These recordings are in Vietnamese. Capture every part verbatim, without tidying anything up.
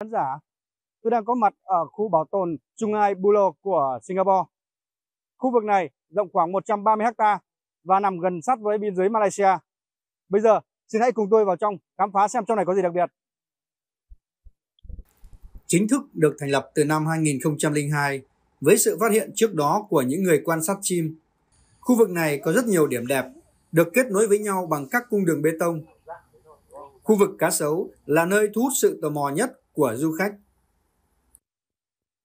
Khán giả, tôi đang có mặt ở khu bảo tồn Sungei Buloh của Singapore. Khu vực này rộng khoảng một trăm ba mươi ha và nằm gần sát với biên giới Malaysia. Bây giờ, xin hãy cùng tôi vào trong khám phá xem trong này có gì đặc biệt. Chính thức được thành lập từ năm hai nghìn không trăm linh hai với sự phát hiện trước đó của những người quan sát chim. Khu vực này có rất nhiều điểm đẹp, được kết nối với nhau bằng các cung đường bê tông. Khu vực cá sấu là nơi thu hút sự tò mò nhất của du khách.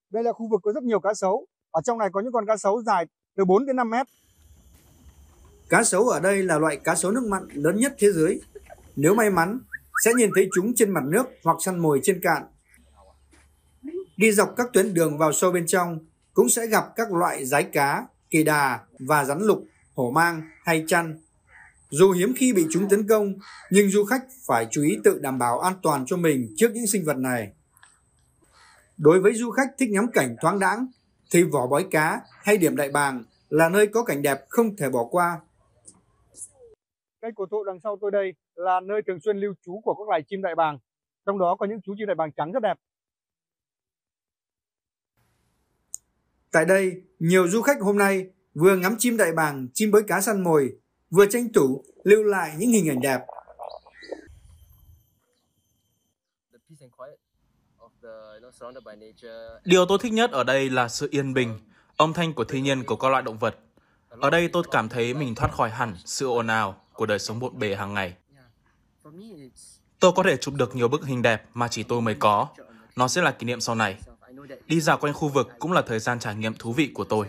Đây là khu vực có rất nhiều cá sấu. Ở trong này có những con cá sấu dài từ bốn đến năm mét. Cá sấu ở đây là loại cá sấu nước mặn lớn nhất thế giới. Nếu may mắn, sẽ nhìn thấy chúng trên mặt nước hoặc săn mồi trên cạn. Đi dọc các tuyến đường vào sâu bên trong, cũng sẽ gặp các loại rái cá, kỳ đà và rắn lục, hổ mang hay chăn. Dù hiếm khi bị chúng tấn công, nhưng du khách phải chú ý tự đảm bảo an toàn cho mình trước những sinh vật này. Đối với du khách thích ngắm cảnh thoáng đãng, thì vỏ bói cá hay điểm đại bàng là nơi có cảnh đẹp không thể bỏ qua. Cây cổ thụ đằng sau tôi đây là nơi thường xuyên lưu trú của các loài chim đại bàng, trong đó có những chú chim đại bàng trắng rất đẹp. Tại đây, nhiều du khách hôm nay vừa ngắm chim đại bàng, chim bói cá săn mồi, vừa tranh thủ lưu lại những hình ảnh đẹp. Điều tôi thích nhất ở đây là sự yên bình, âm thanh của thiên nhiên, của các loại động vật. Ở đây tôi cảm thấy mình thoát khỏi hẳn sự ồn ào của đời sống bộn bề hàng ngày. Tôi có thể chụp được nhiều bức hình đẹp mà chỉ tôi mới có. Nó sẽ là kỷ niệm sau này. Đi dạo quanh khu vực cũng là thời gian trải nghiệm thú vị của tôi.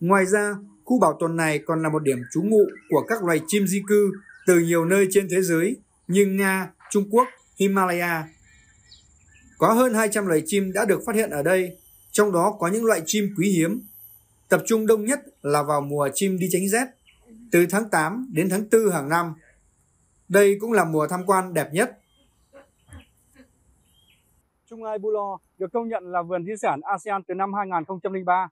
Ngoài ra, khu bảo tồn này còn là một điểm trú ngụ của các loài chim di cư từ nhiều nơi trên thế giới như Nga, Trung Quốc, Himalaya. Có hơn hai trăm loài chim đã được phát hiện ở đây, trong đó có những loại chim quý hiếm. Tập trung đông nhất là vào mùa chim đi tránh rét, từ tháng tám đến tháng tư hàng năm. Đây cũng là mùa tham quan đẹp nhất. Sungei Buloh được công nhận là vườn di sản a sê an từ năm hai nghìn không trăm linh ba.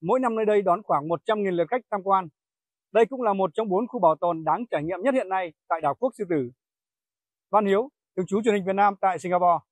Mỗi năm nơi đây đón khoảng một trăm nghìn lượt khách tham quan. Đây cũng là một trong bốn khu bảo tồn đáng trải nghiệm nhất hiện nay tại đảo quốc Sư Tử. Văn Hiếu, thường trú truyền hình Việt Nam tại Singapore.